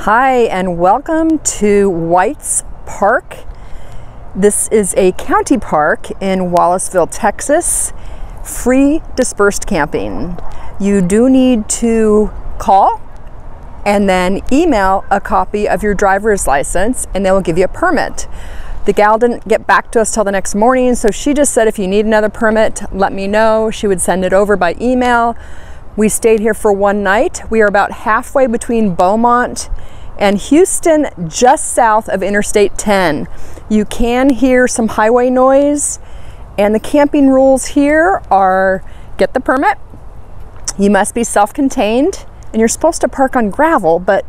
Hi, and welcome to White's Park. This is a county park in Wallaceville, Texas. Free dispersed camping. You do need to call and then email a copy of your driver's license, and they will give you a permit. The gal didn't get back to us till the next morning, so she just said if you need another permit, let me know. She would send it over by email. We stayed here for one night. We are about halfway between Beaumont and Houston, just south of Interstate 10. You can hear some highway noise, and the camping rules here are get the permit, you must be self-contained, and you're supposed to park on gravel, but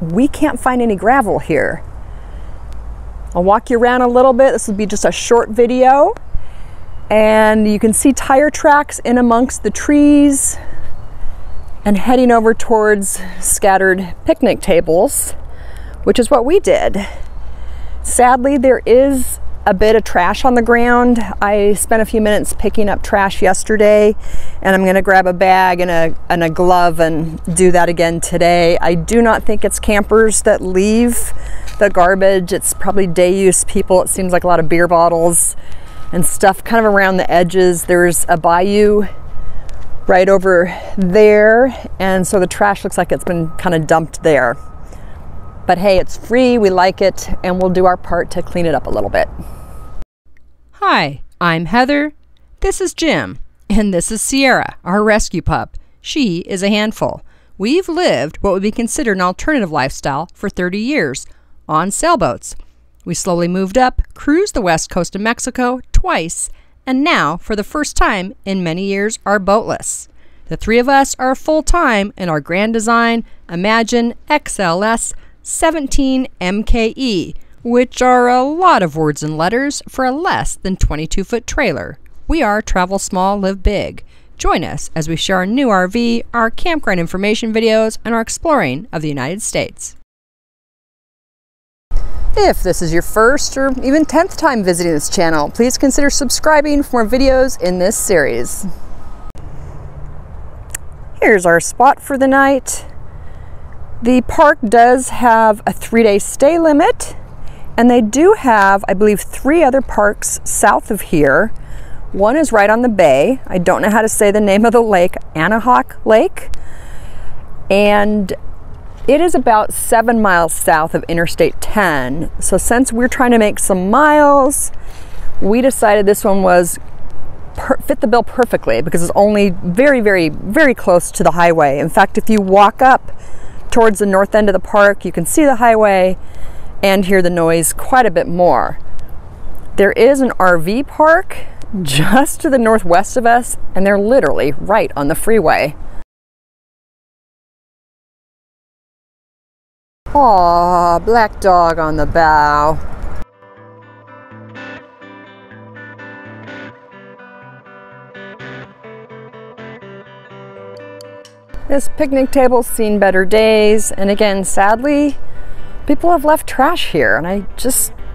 we can't find any gravel here. I'll walk you around a little bit. This will be just a short video, and you can see tire tracks in amongst the trees and heading over towards scattered picnic tables, which is what we did. Sadly, there is a bit of trash on the ground. I spent a few minutes picking up trash yesterday, and I'm gonna grab a bag and a glove and do that again today. I do not think it's campers that leave the garbage. It's probably day use people. It seems like a lot of beer bottles and stuff kind of around the edges. There's a bayou right over there, and so the trash looks like it's been kind of dumped there. But hey, it's free, we like it, and we'll do our part to clean it up a little bit. Hi, I'm Heather, this is Jim, and this is Sierra, our rescue pup. She is a handful. We've lived what would be considered an alternative lifestyle for 30 years, on sailboats. We slowly moved up, cruised the west coast of Mexico twice, and now, for the first time in many years, are boatless. The three of us are full-time in our Grand Design, Imagine XLS 17 MKE, which are a lot of words and letters for a less than 22-foot trailer. We are Travel Small, Live Big. Join us as we share our new RV, our campground information videos, and our exploring of the United States. If this is your first or even 10th time visiting this channel, please consider subscribing for more videos in this series. Here's our spot for the night. The park does have a 3-day stay limit, and they do have, I believe, 3 other parks south of here. One is right on the bay. I don't know how to say the name of the lake, Anahawk Lake. And it is about 7 miles south of Interstate 10. So since we're trying to make some miles, we decided this one was fit the bill perfectly because it's only very, very, very close to the highway. In fact, if you walk up towards the north end of the park, you can see the highway and hear the noise quite a bit more. There is an RV park just to the northwest of us, and they're literally right on the freeway. Aww, black dog on the bow. This picnic table's seen better days, and again, sadly, people have left trash here, and I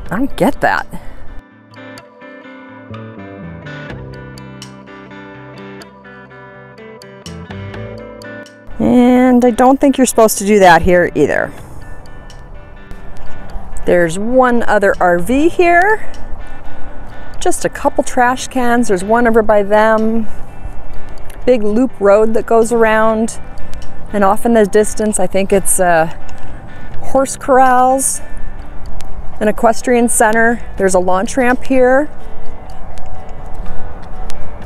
don't get that. And I don't think you're supposed to do that here either. There's one other RV here. Just a couple trash cans. There's one over by them. Big loop road that goes around, and off in the distance I think it's horse corrals, an equestrian center. There's a launch ramp here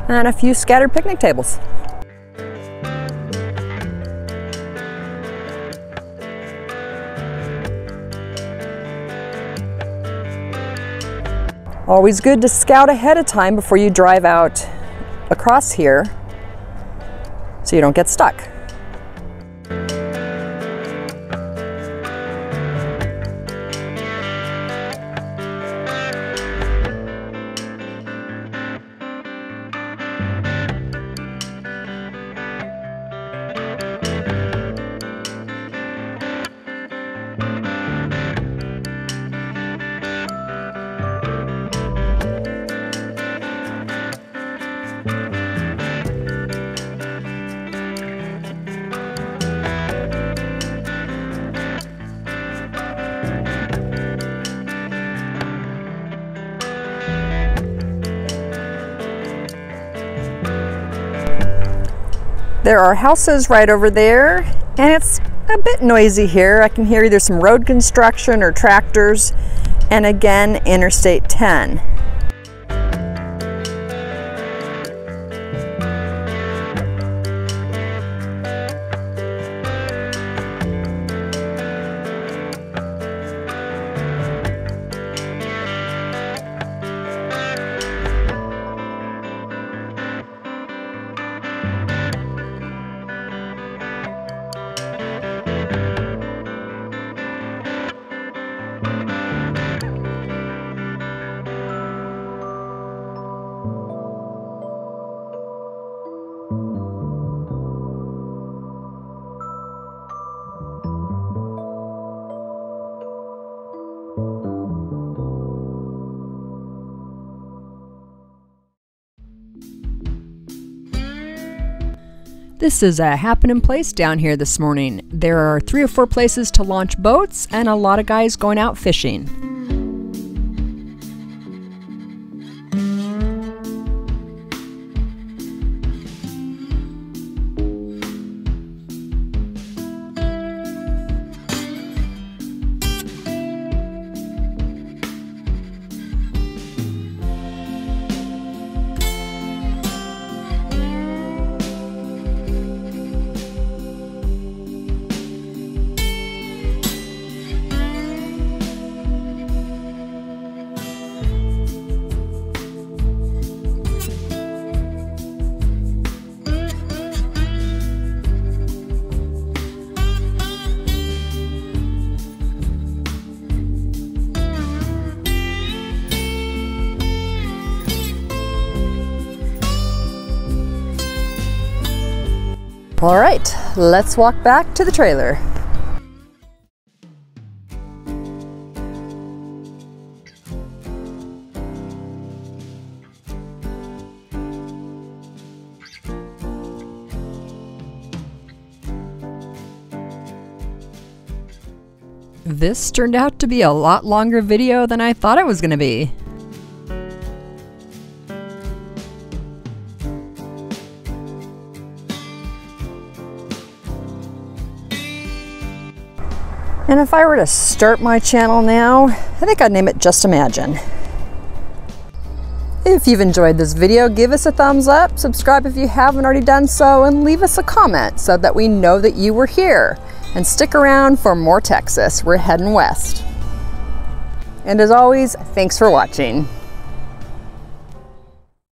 and a few scattered picnic tables. Always good to scout ahead of time before you drive out across here, so you don't get stuck. There are houses right over there, and it's a bit noisy here. I can hear either some road construction or tractors, and again, Interstate 10. This is a happening place down here this morning. There are 3 or 4 places to launch boats and a lot of guys going out fishing. All right, let's walk back to the trailer. This turned out to be a lot longer video than I thought it was going to be. And if I were to start my channel now, I think I'd name it Just Imagine. If you've enjoyed this video, give us a thumbs up, subscribe if you haven't already done so, and leave us a comment so that we know that you were here. And stick around for more Texas. We're heading west. And as always, thanks for watching.